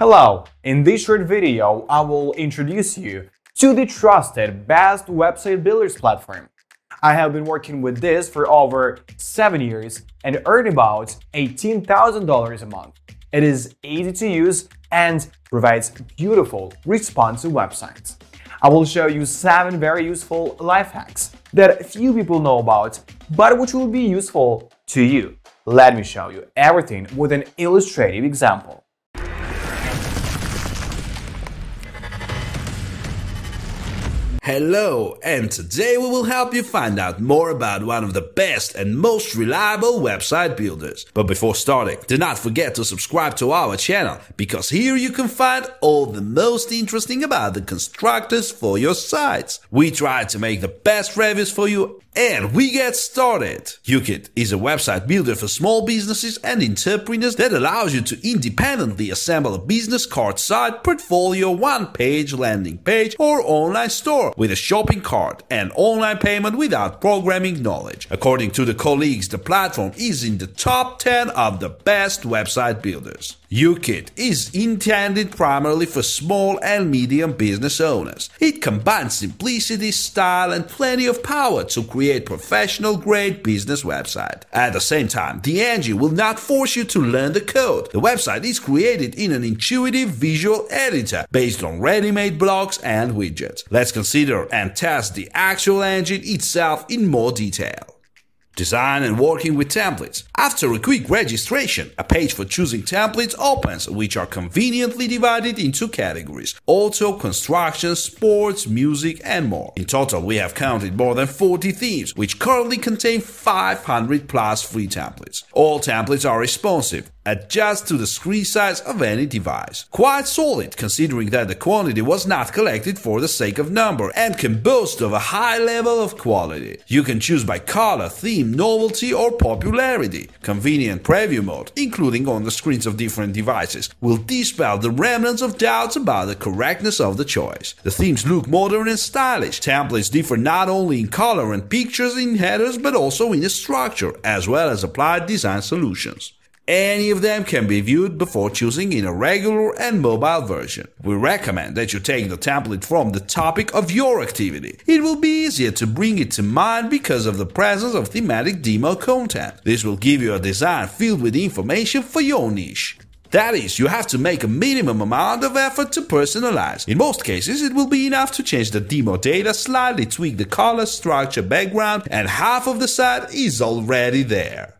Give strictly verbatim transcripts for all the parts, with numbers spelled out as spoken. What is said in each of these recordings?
Hello! In this short video, I will introduce you to the trusted best website builders platform. I have been working with this for over seven years and earn about eighteen thousand dollars a month. It is easy to use and provides beautiful, responsive websites. I will show you seven very useful life hacks that few people know about, but which will be useful to you. Let me show you everything with an illustrative example. Hello, and today we will help you find out more about one of the best and most reliable website builders. But before starting, do not forget to subscribe to our channel, because here you can find all the most interesting about the constructors for your sites. We try to make the best reviews for you, and we get started. uKit is a website builder for small businesses and entrepreneurs that allows you to independently assemble a business card site, portfolio, one-page landing page, or online store, with a shopping cart and online payment without programming knowledge. According to the colleagues, the platform is in the top ten of the best website builders. uKit is intended primarily for small and medium business owners. It combines simplicity, style, and plenty of power to create professional-grade business website. At the same time, the engine will not force you to learn the code. The website is created in an intuitive visual editor based on ready-made blocks and widgets. Let's consider and test the actual engine itself in more detail. Design and working with templates. After a quick registration, a page for choosing templates opens, which are conveniently divided into categories: auto, construction, sports, music, and more. In total, we have counted more than forty themes, which currently contain five hundred plus free templates. All templates are responsive, adjust to the screen size of any device. Quite solid, considering that the quantity was not collected for the sake of number, and can boast of a high level of quality. You can choose by color, theme, novelty, or popularity. Convenient preview mode, including on the screens of different devices, will dispel the remnants of doubts about the correctness of the choice. The themes look modern and stylish. Templates differ not only in color and pictures in headers, but also in the structure, as well as applied design solutions. Any of them can be viewed before choosing in a regular and mobile version. We recommend that you take the template from the topic of your activity. It will be easier to bring it to mind because of the presence of thematic demo content. This will give you a design filled with information for your niche. That is, you have to make a minimum amount of effort to personalize. In most cases, it will be enough to change the demo data, slightly tweak the color, structure, background, and half of the site is already there.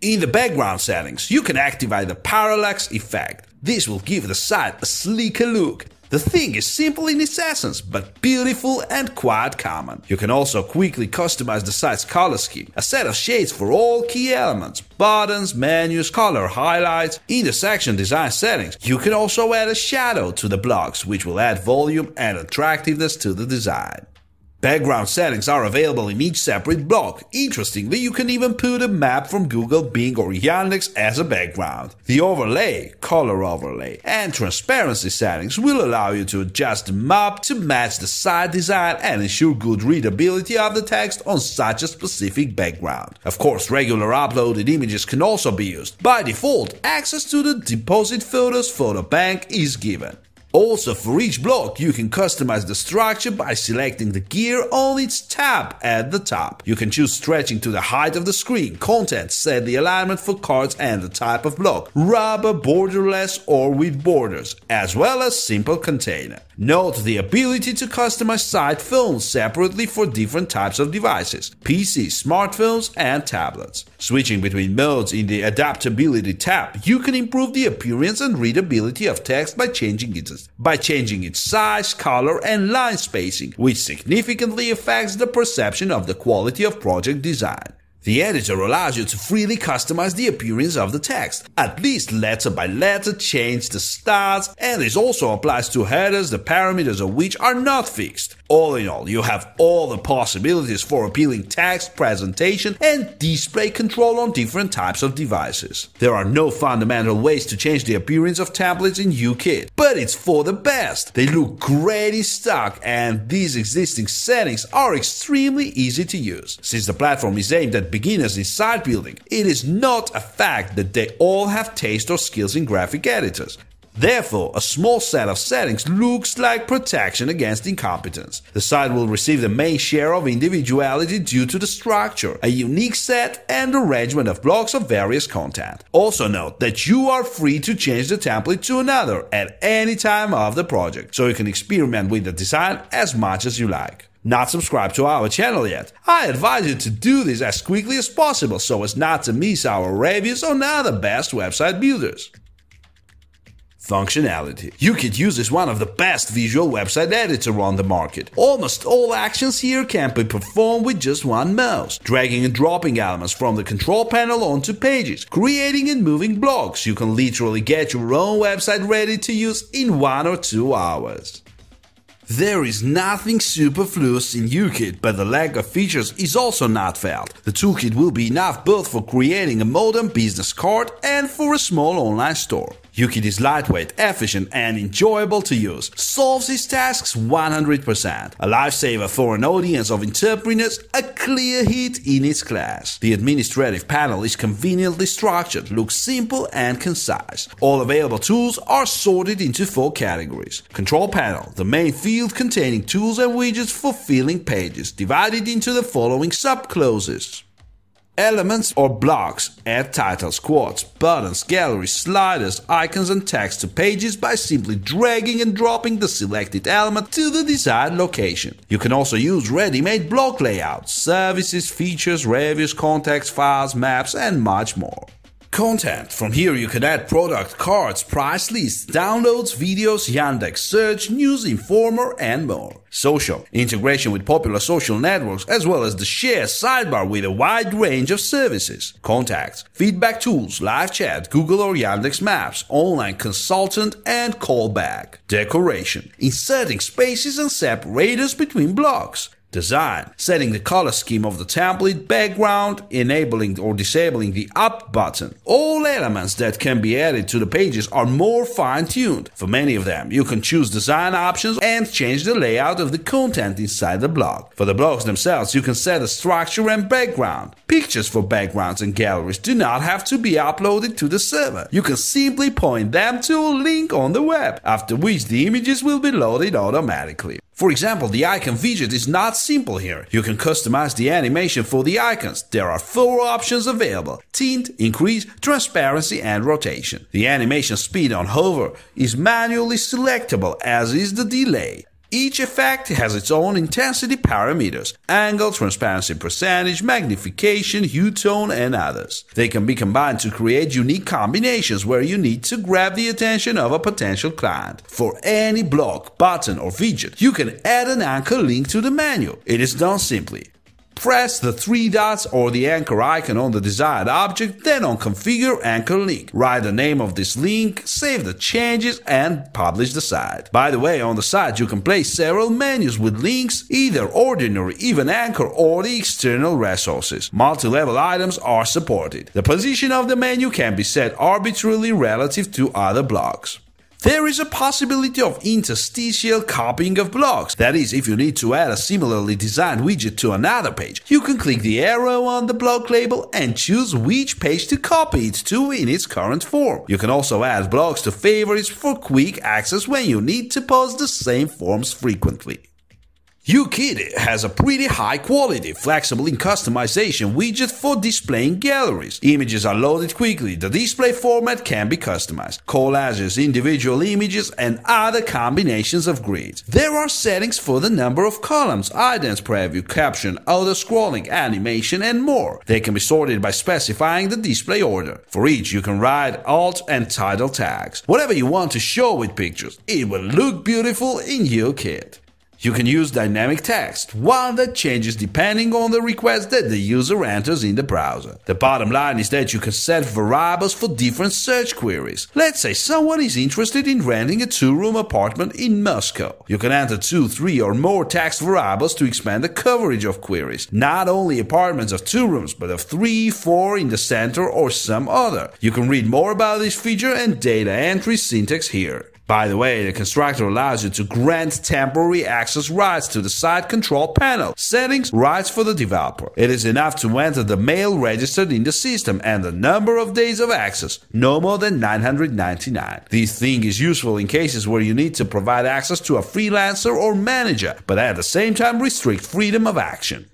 In the background settings, you can activate the parallax effect. This will give the site a sleeker look. The thing is simple in its essence, but beautiful and quite common. You can also quickly customize the site's color scheme, a set of shades for all key elements, buttons, menus, color highlights. In the section design settings, you can also add a shadow to the blocks, which will add volume and attractiveness to the design. Background settings are available in each separate block. Interestingly, you can even put a map from Google, Bing, or Yandex as a background. The overlay, color overlay, and transparency settings will allow you to adjust the map to match the site design and ensure good readability of the text on such a specific background. Of course, regular uploaded images can also be used. By default, access to the deposit photos photo bank is given. Also, for each block, you can customize the structure by selecting the gear on its tab at the top. You can choose stretching to the height of the screen, content, set the alignment for cards and the type of block, rubber, borderless or with borders, as well as simple container. Note the ability to customize site phones separately for different types of devices, P Cs, smartphones, and tablets. Switching between modes in the Adaptability tab, you can improve the appearance and readability of text by changing its by changing its size, color, and line spacing, which significantly affects the perception of the quality of project design. The editor allows you to freely customize the appearance of the text, at least letter by letter, change the styles, and this also applies to headers, the parameters of which are not fixed. All in all, you have all the possibilities for appealing text, presentation, and display control on different types of devices. There are no fundamental ways to change the appearance of templates in uKit, but it's for the best. They look great in stock, and these existing settings are extremely easy to use. Since the platform is aimed at beginners in site building, it is not a fact that they all have taste or skills in graphic editors. Therefore, a small set of settings looks like protection against incompetence. The site will receive the main share of individuality due to the structure, a unique set and arrangement of blocks of various content. Also note that you are free to change the template to another at any time of the project, so you can experiment with the design as much as you like. Not subscribed to our channel yet? I advise you to do this as quickly as possible so as not to miss our reviews on other best website builders. Functionality. uKit uses one of the best visual website editor on the market. Almost all actions here can be performed with just one mouse, dragging and dropping elements from the control panel onto pages, creating and moving blocks. You can literally get your own website ready to use in one or two hours. There is nothing superfluous in uKit, but the lack of features is also not felt. The toolkit will be enough both for creating a modern business card and for a small online store. uKit is lightweight, efficient, and enjoyable to use, solves its tasks one hundred percent, a lifesaver for an audience of entrepreneurs, a clear hit in its class. The administrative panel is conveniently structured, looks simple and concise. All available tools are sorted into four categories. Control panel, the main field containing tools and widgets for filling pages, divided into the following subclauses. Elements or blocks, add titles, quotes, buttons, galleries, sliders, icons and text to pages by simply dragging and dropping the selected element to the desired location. You can also use ready-made block layouts, services, features, reviews, contacts, files, maps and much more. Content. From here you can add product cards, price lists, downloads, videos, Yandex search, news, informer and more. Social. Integration with popular social networks as well as the share sidebar with a wide range of services. Contacts. Feedback tools, live chat, Google or Yandex Maps, online consultant and callback. Decoration. Inserting spaces and separators between blocks. Design, setting the color scheme of the template, background, enabling or disabling the up button. All elements that can be added to the pages are more fine-tuned. For many of them, you can choose design options and change the layout of the content inside the block. For the blocks themselves, you can set a structure and background. Pictures for backgrounds and galleries do not have to be uploaded to the server. You can simply point them to a link on the web, after which the images will be loaded automatically. For example, the icon widget is not simple here. You can customize the animation for the icons. There are four options available: tint, increase, transparency and rotation. The animation speed on hover is manually selectable, as is the delay. Each effect has its own intensity parameters: angle, transparency percentage, magnification, hue tone and others. They can be combined to create unique combinations where you need to grab the attention of a potential client. For any block, button or widget, you can add an anchor link to the menu. It is done simply. Press the three dots or the anchor icon on the desired object, then on Configure Anchor Link. Write the name of this link, save the changes and publish the site. By the way, on the site you can place several menus with links, either ordinary, even anchor or the external resources. Multi-level items are supported. The position of the menu can be set arbitrarily relative to other blocks. There is a possibility of interstitial copying of blocks. That is, if you need to add a similarly designed widget to another page, you can click the arrow on the block label and choose which page to copy it to in its current form. You can also add blocks to favorites for quick access when you need to post the same forms frequently. uKit has a pretty high quality, flexible in customization widget for displaying galleries. Images are loaded quickly, the display format can be customized, collages, individual images and other combinations of grids. There are settings for the number of columns, items, preview, caption, auto-scrolling, animation and more. They can be sorted by specifying the display order. For each you can write alt and title tags. Whatever you want to show with pictures, it will look beautiful in uKit. You can use dynamic text, one that changes depending on the request that the user enters in the browser. The bottom line is that you can set variables for different search queries. Let's say someone is interested in renting a two-room apartment in Moscow. You can enter two, three or more text variables to expand the coverage of queries. Not only apartments of two rooms, but of three, four in the center or some other. You can read more about this feature and data entry syntax here. By the way, the constructor allows you to grant temporary access rights to the site control panel, settings, rights for the developer. It is enough to enter the mail registered in the system and the number of days of access, no more than nine hundred ninety-nine. This thing is useful in cases where you need to provide access to a freelancer or manager, but at the same time restrict freedom of action.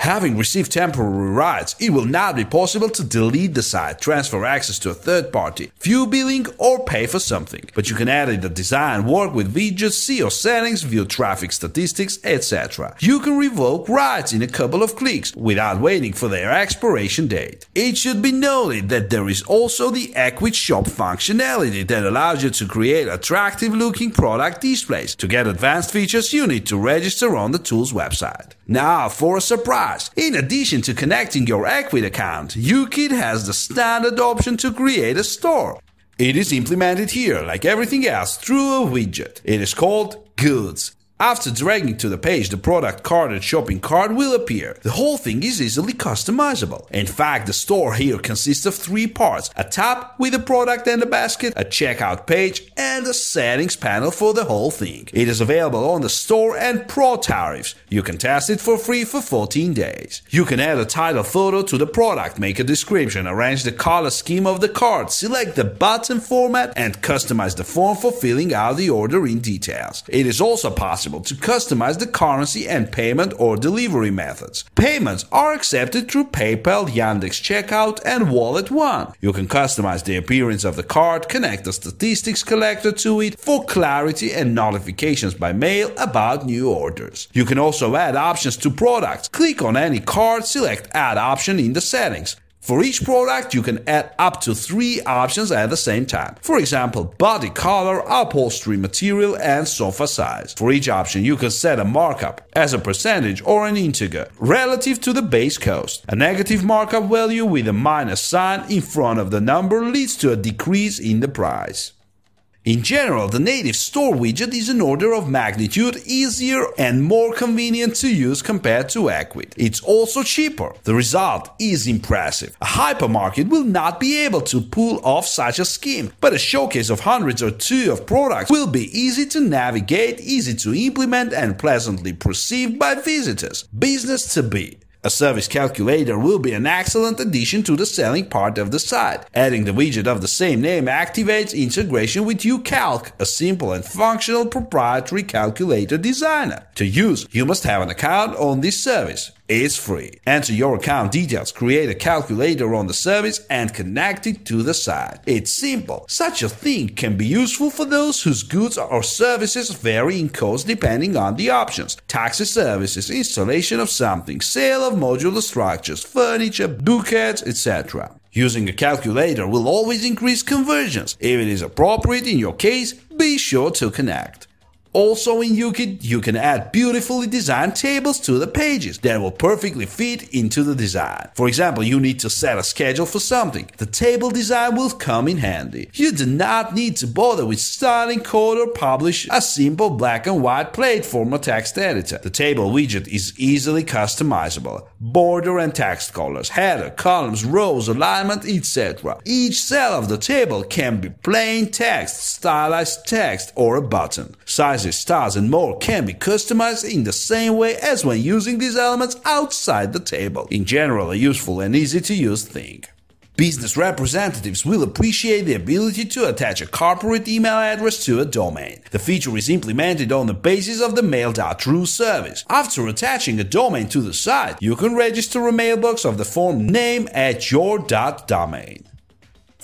Having received temporary rights, it will not be possible to delete the site, transfer access to a third party, view billing, or pay for something. But you can edit the design, work with widgets, see your settings, view traffic statistics, et cetera. You can revoke rights in a couple of clicks, without waiting for their expiration date. It should be noted that there is also the Ecwid shop functionality that allows you to create attractive-looking product displays. To get advanced features, you need to register on the tool's website. Now for a surprise! In addition to connecting your Ecwid account, uKit has the standard option to create a store. It is implemented here, like everything else, through a widget. It is called Goods. After dragging to the page, the product card and shopping cart will appear. The whole thing is easily customizable. In fact, the store here consists of three parts: a tab with the product and the basket, a checkout page, and a settings panel for the whole thing. It is available on the Store and Pro tariffs. You can test it for free for fourteen days. You can add a title photo to the product, make a description, arrange the color scheme of the card, select the button format, and customize the form for filling out the order in details. It is also possible to customize the currency and payment or delivery methods. Payments are accepted through PayPal, Yandex Checkout, and Wallet One. You can customize the appearance of the card, connect the statistics collector to it for clarity and notifications by mail about new orders. You can also add options to products. Click on any card, select Add option in the settings. For each product, you can add up to three options at the same time. For example, body color, upholstery material, and sofa size. For each option, you can set a markup as a percentage or an integer relative to the base cost. A negative markup value with a minus sign in front of the number leads to a decrease in the price. In general, the native store widget is an order of magnitude easier and more convenient to use compared to Ecwid. It's also cheaper. The result is impressive. A hypermarket will not be able to pull off such a scheme, but a showcase of hundreds or two of products will be easy to navigate, easy to implement, and pleasantly perceived by visitors. Business to be. A service calculator will be an excellent addition to the selling part of the site. Adding the widget of the same name activates integration with UCalc, a simple and functional proprietary calculator designer. To use, you must have an account on this service. It's free. Enter your account details, create a calculator on the service, and connect it to the site. It's simple. Such a thing can be useful for those whose goods or services vary in cost depending on the options: taxi services, installation of something, sale of modular structures, furniture, bouquets, et cetera. Using a calculator will always increase conversions. If it is appropriate in your case, be sure to connect. Also in uKit, you can add beautifully designed tables to the pages that will perfectly fit into the design. For example, you need to set a schedule for something. The table design will come in handy. You do not need to bother with styling code or publish a simple black and white plate form or text editor. The table widget is easily customizable. Border and text colors, header, columns, rows, alignment, et cetera. Each cell of the table can be plain text, stylized text, or a button. Size, stars, and more can be customized in the same way as when using these elements outside the table. In general, a useful and easy-to-use thing. Business representatives will appreciate the ability to attach a corporate email address to a domain. The feature is implemented on the basis of the mail dot r u service. After attaching a domain to the site, you can register a mailbox of the form name at your dot domain.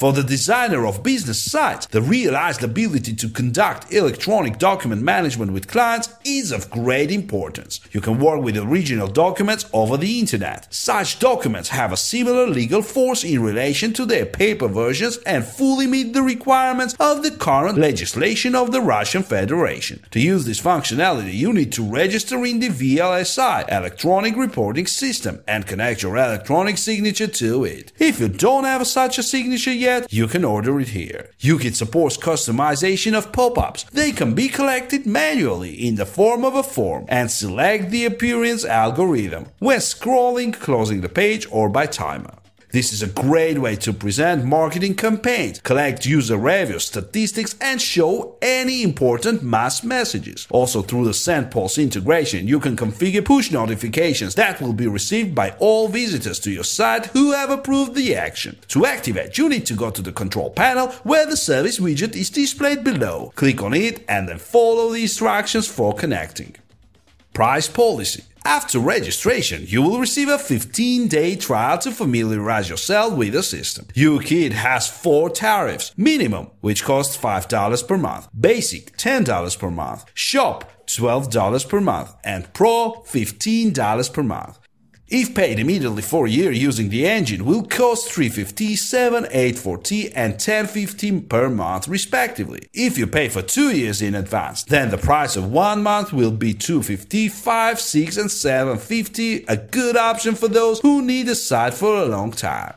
For the designer of business sites, the realized ability to conduct electronic document management with clients is of great importance. You can work with original documents over the internet. Such documents have a similar legal force in relation to their paper versions and fully meet the requirements of the current legislation of the Russian Federation. To use this functionality, you need to register in the V L S I, Electronic Reporting System, and connect your electronic signature to it. If you don't have such a signature yet, you can order it here. uKit supports customization of pop-ups. They can be collected manually in the form of a form and select the appearance algorithm when scrolling, closing the page, or by timer. This is a great way to present marketing campaigns, collect user reviews, statistics, and show any important mass messages. Also, through the SendPulse integration, you can configure push notifications that will be received by all visitors to your site who have approved the action. To activate, you need to go to the control panel where the service widget is displayed below. Click on it and then follow the instructions for connecting. Price policy. After registration, you will receive a fifteen day trial to familiarize yourself with the system. uKit has four tariffs. Minimum, which costs five dollars per month. Basic, ten dollars per month. Shop, twelve dollars per month. And Pro, fifteen dollars per month. If paid immediately for a year using the engine, will cost three fifty, seven, eight forty, and ten fifteen per month respectively. If you pay for two years in advance, then the price of one month will be two fifty, five, six, and seven fifty, a good option for those who need a site for a long time.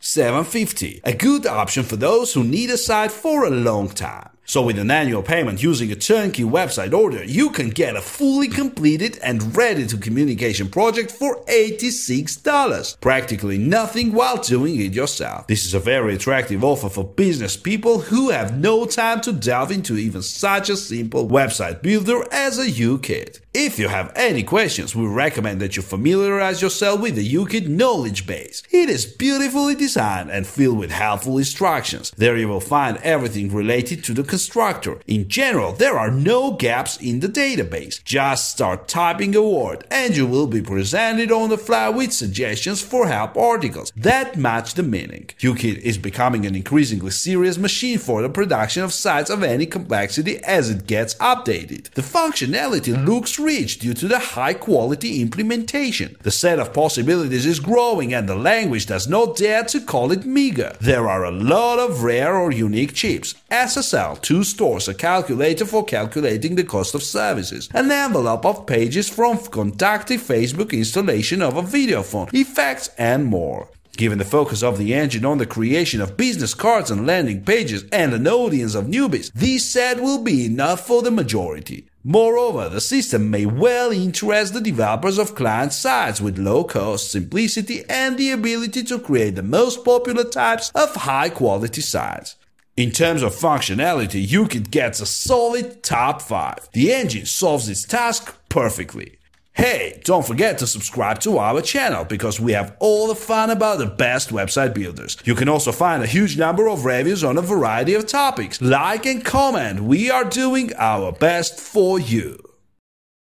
seven fifty, a good option for those who need a site for a long time. So with an annual payment using a turnkey website order, you can get a fully completed and ready-to-communication project for eighty-six dollars. Practically nothing while doing it yourself. This is a very attractive offer for business people who have no time to delve into even such a simple website builder as a uKit. If you have any questions, we recommend that you familiarize yourself with the uKit knowledge base. It is beautifully designed and filled with helpful instructions. There you will find everything related to the constructor. In general, there are no gaps in the database. Just start typing a word and you will be presented on the fly with suggestions for help articles that match the meaning. uKit is becoming an increasingly serious machine for the production of sites of any complexity as it gets updated. The functionality looks rich due to the high-quality implementation. The set of possibilities is growing and the language does not dare to call it meager. There are a lot of rare or unique chips. S S L, two stores, a calculator for calculating the cost of services, an envelope of pages from Contact, Facebook installation of a video phone, effects and more. Given the focus of the engine on the creation of business cards and landing pages and an audience of newbies, this set will be enough for the majority. Moreover, the system may well interest the developers of client sites with low cost, simplicity and the ability to create the most popular types of high-quality sites. In terms of functionality, uKit gets a solid top five. The engine solves its task perfectly. Hey, don't forget to subscribe to our channel because we have all the fun about the best website builders. You can also find a huge number of reviews on a variety of topics. Like and comment, we are doing our best for you.